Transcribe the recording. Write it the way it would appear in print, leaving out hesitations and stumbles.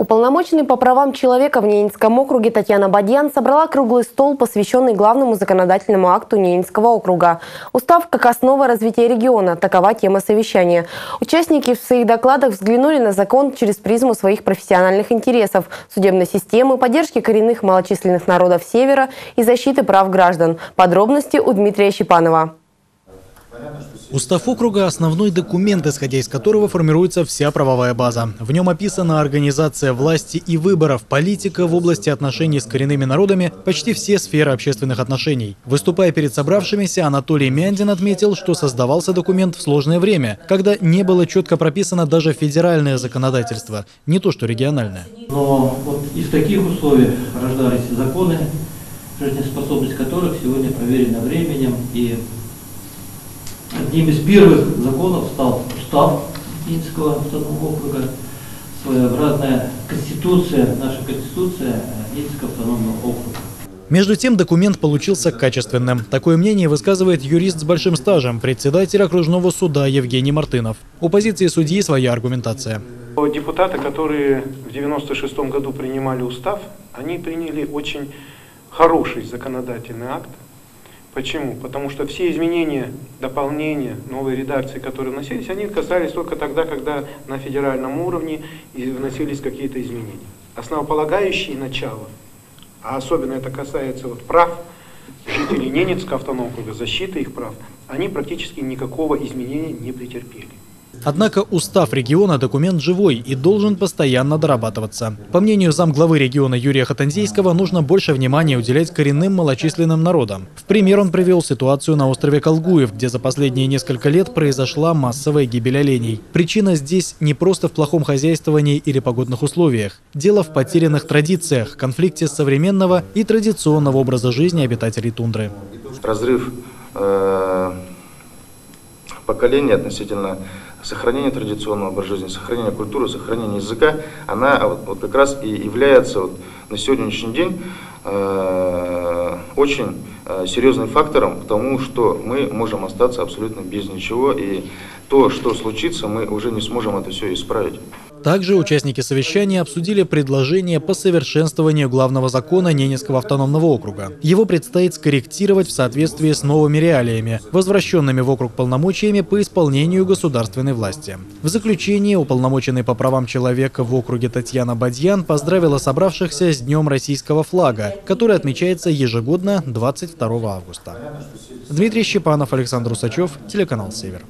Уполномоченный по правам человека в Ненецком округе Татьяна Бадьян собрала круглый стол, посвященный главному законодательному акту Ненецкого округа. Устав как основа развития региона. Такова тема совещания. Участники в своих докладах взглянули на закон через призму своих профессиональных интересов, судебной системы, поддержки коренных малочисленных народов Севера и защиты прав граждан. Подробности у Дмитрия Щепанова. Устав округа – основной документ, исходя из которого формируется вся правовая база. В нем описана организация власти и выборов, политика в области отношений с коренными народами, почти все сферы общественных отношений. Выступая перед собравшимися, Анатолий Мяндин отметил, что создавался документ в сложное время, когда не было четко прописано даже федеральное законодательство, не то что региональное. Но вот и в таких условиях рождались законы, жизнеспособность которых сегодня проверена временем, и одним из первых законов стал Устав Ненецкого автономного округа, своеобразная конституция, наша конституция Ненецкого автономного округа. Между тем, документ получился качественным. Такое мнение высказывает юрист с большим стажем, председатель окружного суда Евгений Мартынов. У позиции судьи своя аргументация. Депутаты, которые в 1996 году принимали устав, они приняли очень хороший законодательный акт. Почему? Потому что все изменения, дополнения, новые редакции, которые вносились, они касались только тогда, когда на федеральном уровне вносились какие-то изменения. Основополагающие начала, а особенно это касается вот прав жителей Ненецкого автономного округа, защиты их прав, они практически никакого изменения не претерпели. Однако устав региона – документ живой и должен постоянно дорабатываться. По мнению замглавы региона Юрия Хатанзейского, нужно больше внимания уделять коренным малочисленным народам. В пример он привел ситуацию на острове Колгуев, где за последние несколько лет произошла массовая гибель оленей. Причина здесь не просто в плохом хозяйствовании или погодных условиях. Дело в потерянных традициях, конфликте современного и традиционного образа жизни обитателей тундры. Разрыв поколения относительно сохранения традиционного образа жизни, сохранения культуры, сохранения языка, она вот как раз и является на сегодняшний день очень серьезным фактором, потому что мы можем остаться абсолютно без ничего, и то, что случится, мы уже не сможем это все исправить. Также участники совещания обсудили предложение по совершенствованию главного закона Ненецкого автономного округа. Его предстоит скорректировать в соответствии с новыми реалиями, возвращенными в округ полномочиями по исполнению государственной власти. В заключении уполномоченный по правам человека в округе Татьяна Бадьян поздравила собравшихся с Днем российского флага, который отмечается ежегодно 22 августа. Дмитрий Щепанов, Александр Усачев, телеканал Север.